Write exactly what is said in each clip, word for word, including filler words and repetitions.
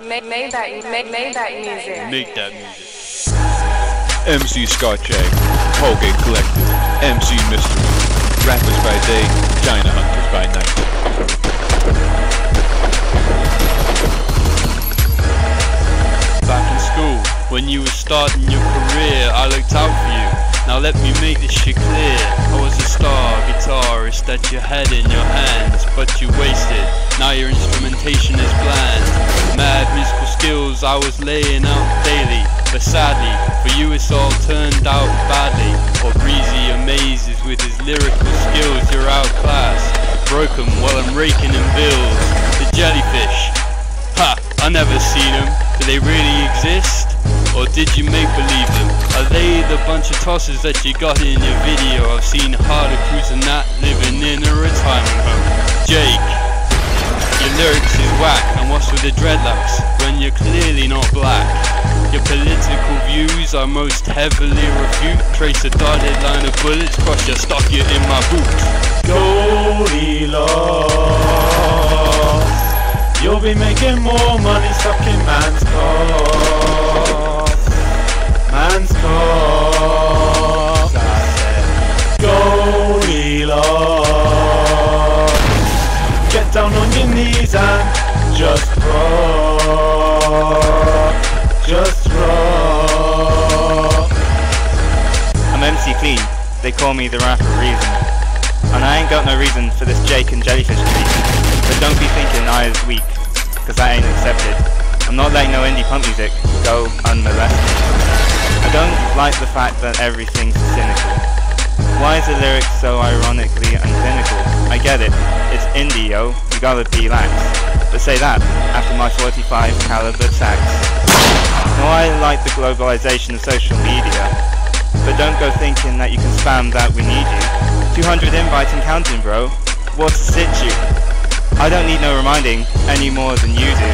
Make, make that make, make that music. Make that music. M C Scotch Egg, Colgate Collective, M C Mystery, rappers by day, China hunters by night. Back in school, when you were starting your career, I looked out for you. Now let me make this shit clear. I was a star guitarist that you had in your hands, but you wasted. Now your instrumentation is bland. Mad musical skills I was laying out daily, but sadly, for you it's all turned out badly. Or Breezy amazes with his lyrical skills, you're outclassed, broken while I'm raking in bills. The jellyfish, ha, I never seen them, do they really exist? Or did you make believe them? Are they the bunch of tosses that you got in your video? I've seen harder crews than that living in a retirement home. Jake, your lyrics is whack, and what's with the dreadlocks when you're clearly not black? Your political views are most heavily refuted. Trace a dotted line of bullets, cross your stock, you're in my boots. Goldilocks, you'll be making more money sucking man's cock. Man's cock, I said. Goldilocks, get down on your knees and just rock, just rock. I'm M C Clean, they call me the rapper Reason, and I ain't got no reason for this Jake and Jellyfish reason. But don't be thinking I is weak, cause I ain't accepted. I'm not letting no indie punk music go unmolested. I don't like the fact that everything's cynical. Why is the lyrics so ironically and clinical? I get it, it's indie yo, you gotta be lax. But say that, after my forty-five caliber tax. Now I like the globalization of social media, but don't go thinking that you can spam that we need you. two hundred invites and counting bro, what's the situ? I don't need no reminding, any more than you do.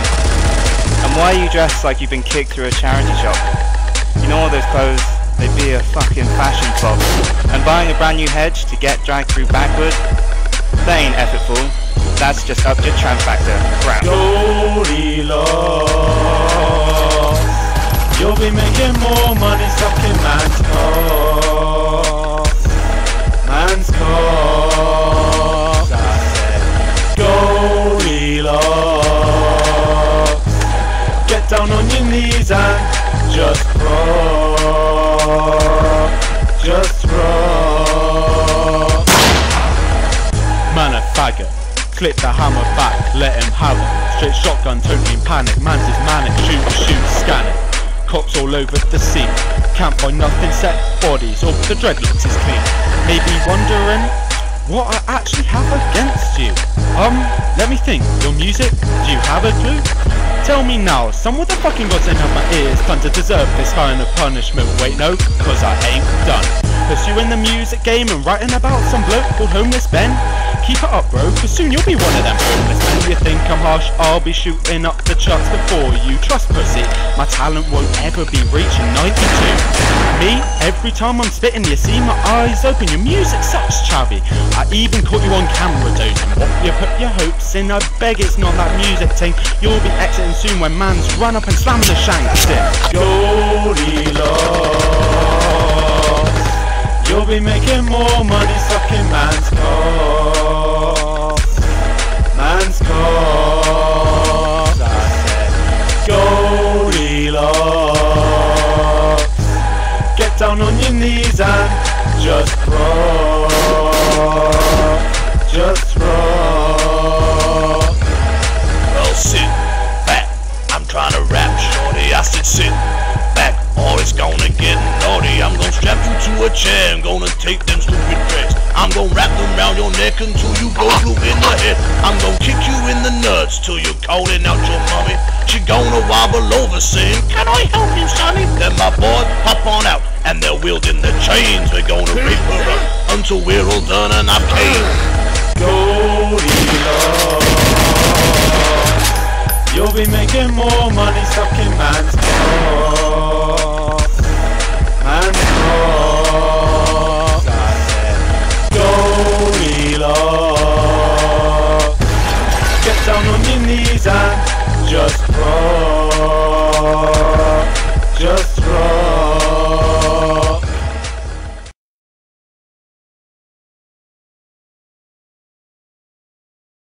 And why are you dressed like you've been kicked through a charity shop? You know all those clothes? They'd be a fucking fashion flop. And buying a brand new hedge to get dragged through backward? That ain't effortful. That's just up your tramp factor. Crap. Goldilocks, you'll be making more money sucking man's cock. Man's cock, I said. Goldilocks, get down on your knees and just roll. Just rock. Man a faggot, clip the hammer back, let him have it. Straight shotgun, totally in panic, man's is manic. Shoot, shoot, scan it, cops all over the scene. Can't find nothing set, bodies, all the dreadlocks is clean. Maybe wondering, what I actually have against you? Um, let me think, your music, do you have a clue? Tell me now, some of the fucking gods ain't have my ears. Time to deserve this kind of punishment. Wait no, cause I ain't done pursuing the music game and writing about some bloke called Homeless Ben. Keep it up bro, cause soon you'll be one of them homeless men. You think I'm harsh, I'll be shooting up the charts before you. Trust pussy, my talent won't ever be reaching ninety-two. Me, every time I'm spitting you see my eyes open. Your music sucks chavvy, I even caught you on camera dozing. What you put your hopes in, I beg it's not that music thing. You'll be exiting soon when man's run up and slam the shanks in. Goldilocks, you'll be making more money sucking man's cock. Man's cock, I said. Goldilocks, get down on your knees and just rock, just rock. Well sit trying to rap, shorty, I said sit back, or it's gonna get naughty. I'm gonna strap you to a chair, I'm gonna take them stupid dreads, I'm gonna wrap them round your neck until you go blue in the head. I'm gonna kick you in the nuts till you're calling out your mommy. She gonna wobble over saying, can I help you, sonny? Then my boy hop on out, and they're wielding the chains. We're gonna rape her up until we're all done and I've came. Goldilocks, you'll be making more money sucking man's cock. Man's cock, I said. Goldilocks, get down on your knees and just rock.